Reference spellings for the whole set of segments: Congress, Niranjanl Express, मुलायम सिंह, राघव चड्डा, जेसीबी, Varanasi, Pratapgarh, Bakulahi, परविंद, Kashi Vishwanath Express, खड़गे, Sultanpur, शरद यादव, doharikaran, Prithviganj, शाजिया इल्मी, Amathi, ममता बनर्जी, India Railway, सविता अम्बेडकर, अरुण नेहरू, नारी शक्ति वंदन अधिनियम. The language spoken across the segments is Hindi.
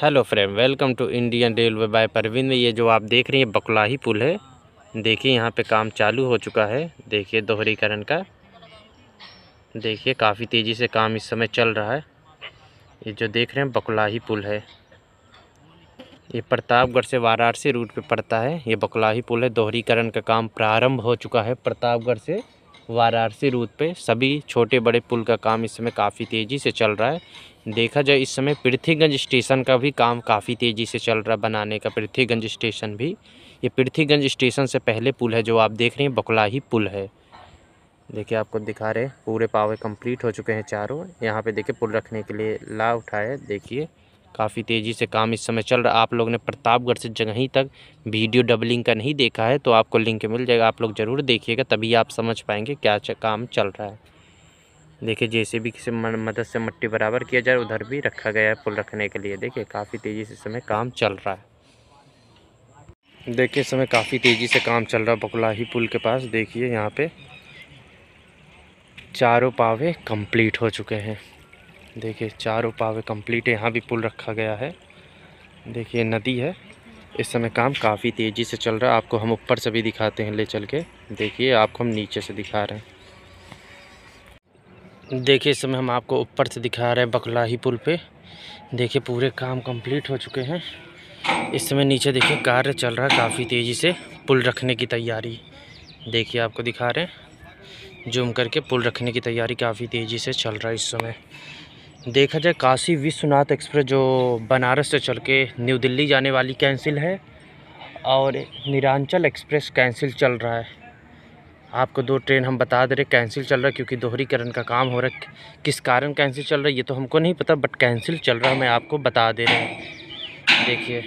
Hello friend, welcome to Indian railway by परविंद। ये जो आप देख रही हैं बकुलाही पुल है। देखिए यहाँ पे काम चालू हो चुका है। देखिए दोहरीकरण का, देखिए काफ़ी तेज़ी से काम इस समय चल रहा है। ये जो देख रहे हैं बकुलाही पुल है, ये प्रतापगढ़ से वाराणसी रूट पे पड़ता है। ये बकुलाही पुल है। दोहरीकरण का काम प्रारंभ हो चुका है। प्रतापगढ़ से वाराणसी रूट पे सभी छोटे बड़े पुल का काम इस समय काफ़ी तेज़ी से चल रहा है। देखा जाए इस समय पृथ्वीगंज स्टेशन का भी काम काफ़ी तेज़ी से चल रहा है बनाने का। पृथ्वीगंज स्टेशन भी, ये पृथ्वीगंज स्टेशन से पहले पुल है जो आप देख रहे हैं, बकुलाही पुल है। देखिए आपको दिखा रहे पूरे पावे कंप्लीट हो चुके हैं चारों। यहाँ पे देखिए पुल रखने के लिए लाभ उठाए। देखिए काफ़ी तेज़ी से काम इस समय चल रहा है। आप लोग ने प्रतापगढ़ से जगहीं तक वीडियो डबलिंग का नहीं देखा है तो आपको लिंक मिल जाएगा, आप लोग ज़रूर देखिएगा, तभी आप समझ पाएंगे क्या काम चल रहा है। देखिए जेसीबी की मदद से मट्टी बराबर किया जा रहा है। उधर भी रखा गया है पुल रखने के लिए। देखिए काफ़ी तेज़ी से समय काम चल रहा है। देखिए समय काफ़ी तेज़ी से काम चल रहा है बकुलाही पुल के पास। देखिए यहाँ पे चारों पावे कंप्लीट हो चुके हैं। देखिए चारों पावे कंप्लीट है। यहाँ भी पुल रखा गया है। देखिए नदी है। इस समय काम काफ़ी तेज़ी से चल रहा है। आपको हम ऊपर से भी दिखाते हैं ले चल के। देखिए आपको हम नीचे से दिखा रहे हैं। देखिए इस समय हम आपको ऊपर से दिखा रहे हैं बकुलाही पुल पे। देखिए पूरे काम कंप्लीट हो चुके हैं। इस समय नीचे देखिए कार्य चल रहा है काफ़ी तेज़ी से। पुल रखने की तैयारी, देखिए आपको दिखा रहे हैं जूम करके, पुल रखने की तैयारी काफ़ी तेज़ी से चल रहा है इस समय। देखा जाए काशी विश्वनाथ एक्सप्रेस जो बनारस से चल के न्यू दिल्ली जाने वाली कैंसिल है और निरांचल एक्सप्रेस कैंसिल चल रहा है। आपको दो ट्रेन हम बता दे रहे कैंसिल चल रहा है क्योंकि दोहरीकरण का काम हो रहा है। किस कारण कैंसिल चल रहा है ये तो हमको नहीं पता, बट कैंसिल चल रहा है, मैं आपको बता दे रहे हैं। देखिए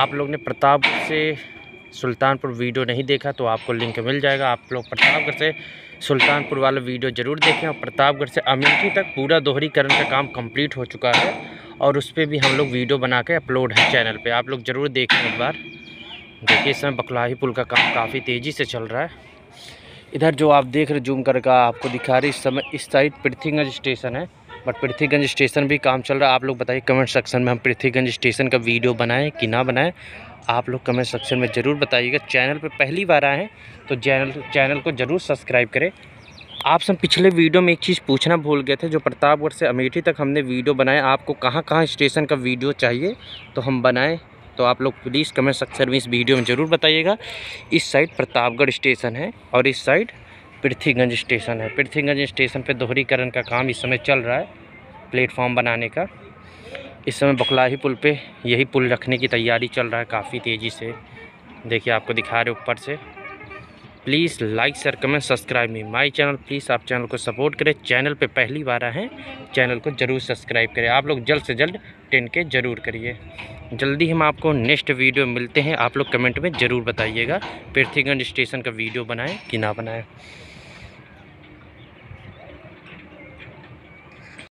आप लोग ने प्रतापगढ़ से सुल्तानपुर वीडियो नहीं देखा तो आपको लिंक मिल जाएगा, आप लोग प्रतापगढ़ से सुल्तानपुर वाला वीडियो ज़रूर देखें। और प्रतापगढ़ से अमेठी तक पूरा दोहरीकरण का काम कंप्लीट हो चुका है और उस पर भी हम लोग वीडियो बना के अपलोड है चैनल पे, आप लोग ज़रूर देखें एक बार। देखिए इस समय बकुलाही पुल का काम काफ़ी तेज़ी से चल रहा है। इधर जो आप देख रहे जूम करके आपको दिखा रही, इस समय इस साइड पृथ्वीगंज स्टेशन है, बट पृथ्वीगंज स्टेशन भी काम चल रहा है। आप लोग बताइए कमेंट सेक्शन में हम पृथ्वीगंज स्टेशन का वीडियो बनाएं कि ना बनाएं, आप लोग कमेंट सेक्शन में ज़रूर बताइएगा। चैनल पर पहली बार आए हैं तो चैनल को ज़रूर सब्सक्राइब करें। आपसे हम पिछले वीडियो में एक चीज़ पूछना भूल गए थे, जो प्रतापगढ़ से अमेठी तक हमने वीडियो बनाए, आपको कहाँ कहाँ स्टेशन का वीडियो चाहिए तो हम बनाएँ, तो आप लोग प्लीज़ कमेंट सेक्शन में इस वीडियो में ज़रूर बताइएगा। इस साइड प्रतापगढ़ स्टेशन है और इस साइड पृथ्वीगंज स्टेशन है। पृथ्वीगंज स्टेशन पर दोहरीकरण का काम इस समय चल रहा है, प्लेटफॉर्म बनाने का। इस समय बकुलाही पुल पे यही पुल रखने की तैयारी चल रहा है काफ़ी तेज़ी से। देखिए आपको दिखा रहे ऊपर से। Please like share comment subscribe me my channel, please आप चैनल को सपोर्ट करें। चैनल पे पहली बार आए हैं चैनल को ज़रूर सब्सक्राइब करें। आप लोग जल्द से जल्द 10K ज़रूर करिए। जल्दी हम आपको नेक्स्ट वीडियो मिलते हैं, आप लोग कमेंट में ज़रूर बताइएगा पृथ्वीगंज स्टेशन का वीडियो बनाएँ कि ना बनाएँ।